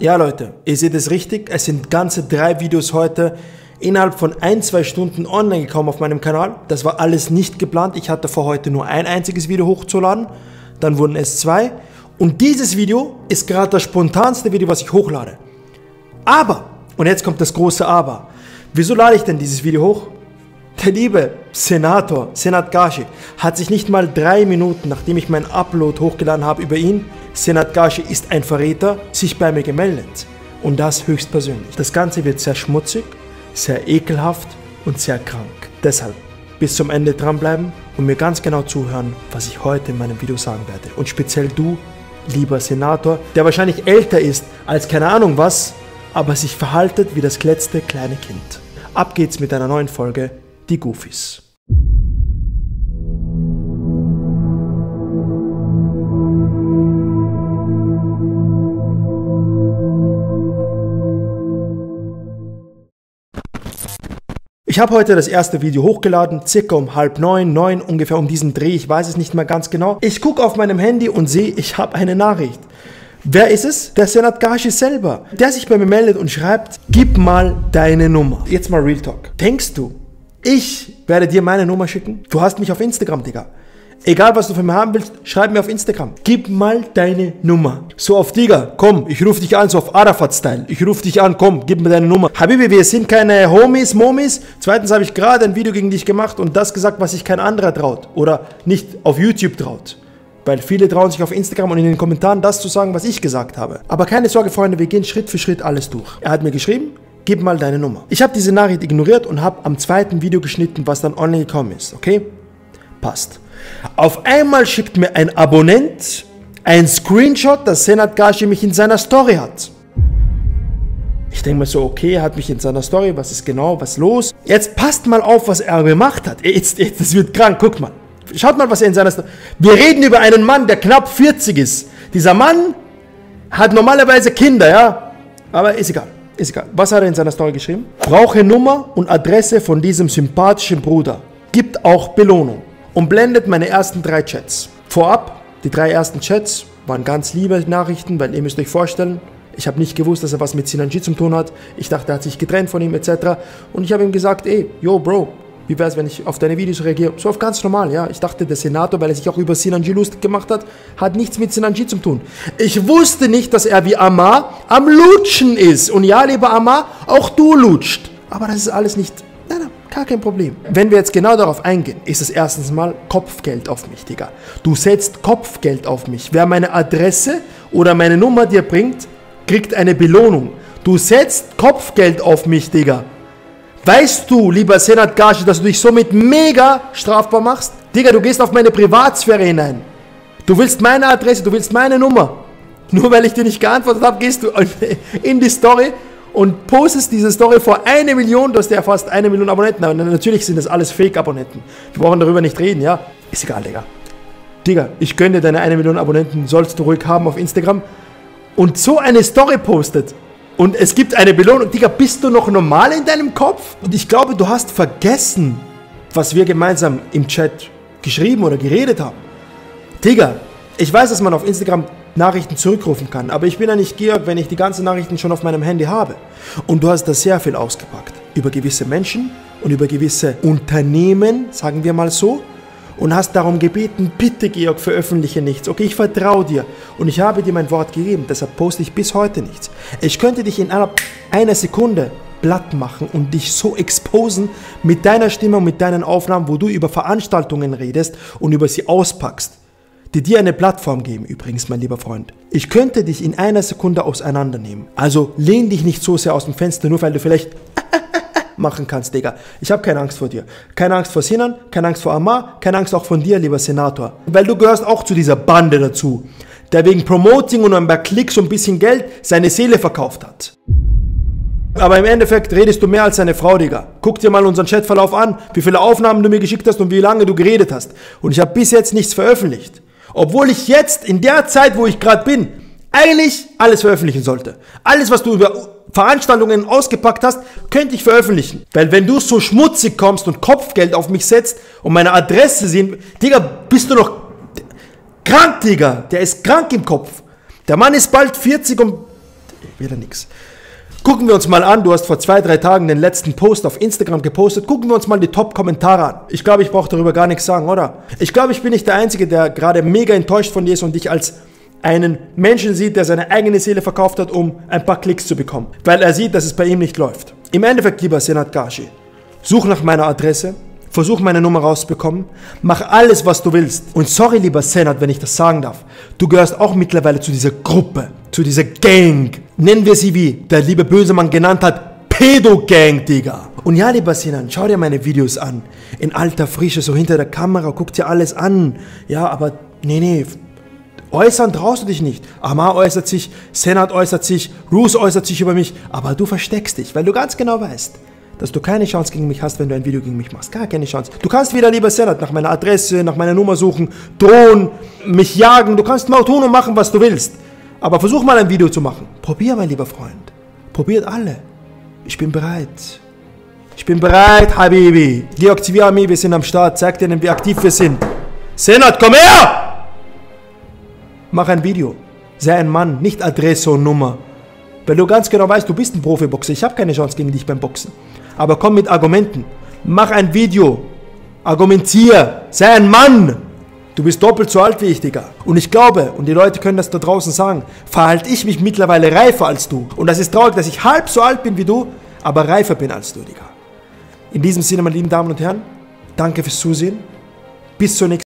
Ja Leute, ihr seht es richtig, es sind ganze 3 Videos heute innerhalb von 1-2 Stunden online gekommen auf meinem Kanal. Das war alles nicht geplant, ich hatte vor heute nur ein einziges Video hochzuladen, dann wurden es 2. Und dieses Video ist gerade das spontanste Video, was ich hochlade. Aber, und jetzt kommt das große Aber, wieso lade ich denn dieses Video hoch? Der liebe Senator, Senad Gashi, hat sich nicht mal 3 Minuten, nachdem ich meinen Upload hochgeladen habe über ihn, Senad Gashi ist ein Verräter, sich bei mir gemeldet. Und das höchstpersönlich. Das Ganze wird sehr schmutzig, sehr ekelhaft und sehr krank. Deshalb bis zum Ende dranbleiben und mir ganz genau zuhören, was ich heute in meinem Video sagen werde. Und speziell du, lieber Senator, der wahrscheinlich älter ist als keine Ahnung was, aber sich verhaltet wie das letzte kleine Kind. Ab geht's mit einer neuen Folge, die Goofies. Ich habe heute das erste Video hochgeladen, circa um 8:30, 9 ungefähr um diesen Dreh, ich weiß es nicht mehr ganz genau. Ich gucke auf meinem Handy und sehe, ich habe eine Nachricht. Wer ist es? Der Senad Gashi selber, der sich bei mir meldet und schreibt, gib mal deine Nummer. Jetzt mal Real Talk. Denkst du, ich werde dir meine Nummer schicken? Du hast mich auf Instagram, Digga. Egal, was du von mir haben willst, schreib mir auf Instagram. Gib mal deine Nummer. So auf Digga, komm, ich ruf dich an, so auf Arafat-Style. Ich ruf dich an, komm, gib mir deine Nummer. Habibi, wir sind keine Homies, Momies. Zweitens habe ich gerade ein Video gegen dich gemacht und das gesagt, was sich kein anderer traut. Oder nicht auf YouTube traut. Weil viele trauen sich auf Instagram und in den Kommentaren das zu sagen, was ich gesagt habe. Aber keine Sorge, Freunde, wir gehen Schritt für Schritt alles durch. Er hat mir geschrieben, gib mal deine Nummer. Ich habe diese Nachricht ignoriert und habe am zweiten Video geschnitten, was dann online gekommen ist, okay? Passt. Auf einmal schickt mir ein Abonnent ein Screenshot, dass Senad Gashi mich in seiner Story hat. Ich denke mir so, okay, er hat mich in seiner Story, was ist genau, was los? Jetzt passt mal auf, was er gemacht hat. Jetzt, das wird krank, guck mal. Schaut mal, was er in seiner Story... Wir reden über einen Mann, der knapp 40 ist. Dieser Mann hat normalerweise Kinder, ja? Aber ist egal, ist egal. Was hat er in seiner Story geschrieben? Brauche Nummer und Adresse von diesem sympathischen Bruder. Gibt auch Belohnung. Und blendet meine ersten 3 Chats. Vorab, die 3 ersten Chats waren ganz liebe Nachrichten, weil ihr müsst euch vorstellen, ich habe nicht gewusst, dass er was mit Sinan-G zu tun hat. Ich dachte, er hat sich getrennt von ihm etc. Und ich habe ihm gesagt, ey, yo Bro, wie wär's, wenn ich auf deine Videos reagiere? So auf ganz normal, ja. Ich dachte, der Senator, weil er sich auch über Sinan-G lustig gemacht hat, hat nichts mit Sinan-G zu tun. Ich wusste nicht, dass er wie Amar am Lutschen ist. Und ja, lieber Amar, auch du lutscht. Aber das ist alles nicht... Gar kein Problem. Wenn wir jetzt genau darauf eingehen, ist es erstens mal Kopfgeld auf mich, Digga. Du setzt Kopfgeld auf mich. Wer meine Adresse oder meine Nummer dir bringt, kriegt eine Belohnung. Du setzt Kopfgeld auf mich, Digga. Weißt du, lieber Senad Gashi, dass du dich somit mega strafbar machst? Digga, du gehst auf meine Privatsphäre hinein. Du willst meine Adresse, du willst meine Nummer. Nur weil ich dir nicht geantwortet habe, gehst du in die Story und postest diese Story vor 1 Million, du hast ja fast 1 Million Abonnenten. Aber natürlich sind das alles Fake-Abonnenten. Wir brauchen darüber nicht reden, ja? Ist egal, Digga. Digga, ich gönne dir deine 1 Million Abonnenten, sollst du ruhig haben auf Instagram. Und so eine Story postet und es gibt eine Belohnung. Digga, bist du noch normal in deinem Kopf? Und ich glaube, du hast vergessen, was wir gemeinsam im Chat geschrieben oder geredet haben. Digga, ich weiß, dass man auf Instagram Nachrichten zurückrufen kann, aber ich bin ja nicht Georg, wenn ich die ganzen Nachrichten schon auf meinem Handy habe. Und du hast da sehr viel ausgepackt. Über gewisse Menschen und über gewisse Unternehmen, sagen wir mal so, und hast darum gebeten, bitte Georg, veröffentliche nichts. Okay, ich vertraue dir und ich habe dir mein Wort gegeben, deshalb poste ich bis heute nichts. Ich könnte dich in einer Sekunde platt machen und dich so exposen mit deiner Stimme und mit deinen Aufnahmen, wo du über Veranstaltungen redest und über sie auspackst, die dir eine Plattform geben, übrigens, mein lieber Freund. Ich könnte dich in einer Sekunde auseinandernehmen. Also lehn dich nicht so sehr aus dem Fenster, nur weil du vielleicht machen kannst, Digga. Ich habe keine Angst vor dir. Keine Angst vor Sinan, keine Angst vor Amar, keine Angst auch von dir, lieber Senator. Weil du gehörst auch zu dieser Bande dazu, der wegen Promoting und ein paar Klicks und ein bisschen Geld seine Seele verkauft hat. Aber im Endeffekt redest du mehr als deine Frau, Digga. Guck dir mal unseren Chatverlauf an, wie viele Aufnahmen du mir geschickt hast und wie lange du geredet hast. Und ich habe bis jetzt nichts veröffentlicht. Obwohl ich jetzt, in der Zeit, wo ich gerade bin, eigentlich alles veröffentlichen sollte. Alles, was du über Veranstaltungen ausgepackt hast, könnte ich veröffentlichen. Weil wenn du so schmutzig kommst und Kopfgeld auf mich setzt und meine Adresse sehen... Digga, bist du noch krank, Digga. Der ist krank im Kopf. Der Mann ist bald 40 und wieder nichts. Gucken wir uns mal an, du hast vor 2-3 Tagen den letzten Post auf Instagram gepostet. Gucken wir uns mal die Top-Kommentare an. Ich glaube, ich brauche darüber gar nichts sagen, oder? Ich glaube, ich bin nicht der Einzige, der gerade mega enttäuscht von dir ist und dich als einen Menschen sieht, der seine eigene Seele verkauft hat, um ein paar Klicks zu bekommen. Weil er sieht, dass es bei ihm nicht läuft. Im Endeffekt, lieber Senad Gashi, such nach meiner Adresse, versuch meine Nummer rauszubekommen, mach alles, was du willst. Und sorry, lieber Senad, wenn ich das sagen darf, du gehörst auch mittlerweile zu dieser Gruppe, zu dieser Gang. Nennen wir sie, wie der liebe Bösemann genannt hat, Pedo-Gang, Digga. Und ja, lieber Sinan, schau dir meine Videos an. In alter Frische, so hinter der Kamera, guck dir alles an. Ja, aber nee, äußern traust du dich nicht. Amar äußert sich, Senad äußert sich, Ruth äußert sich über mich, aber du versteckst dich, weil du ganz genau weißt, dass du keine Chance gegen mich hast, wenn du ein Video gegen mich machst. Gar keine Chance. Du kannst wieder, lieber Senad, nach meiner Adresse, nach meiner Nummer suchen, drohen, mich jagen. Du kannst mal tun und machen, was du willst. Aber versuch mal ein Video zu machen. Probier, mein lieber Freund. Probiert alle. Ich bin bereit. Ich bin bereit, Habibi. Deaktivier Armee, wir sind am Start. Zeig denen, wie aktiv wir sind. Senad, komm her! Mach ein Video. Sei ein Mann, nicht Adresse und Nummer. Weil du ganz genau weißt, du bist ein Profiboxer. Ich habe keine Chance gegen dich beim Boxen. Aber komm mit Argumenten. Mach ein Video. Argumentier. Sei ein Mann. Du bist doppelt so alt wie ich, Digga. Und ich glaube, und die Leute können das da draußen sagen, verhalte ich mich mittlerweile reifer als du. Und das ist traurig, dass ich halb so alt bin wie du, aber reifer bin als du, Digga. In diesem Sinne, meine lieben Damen und Herren, danke fürs Zusehen. Bis zur nächsten Mal.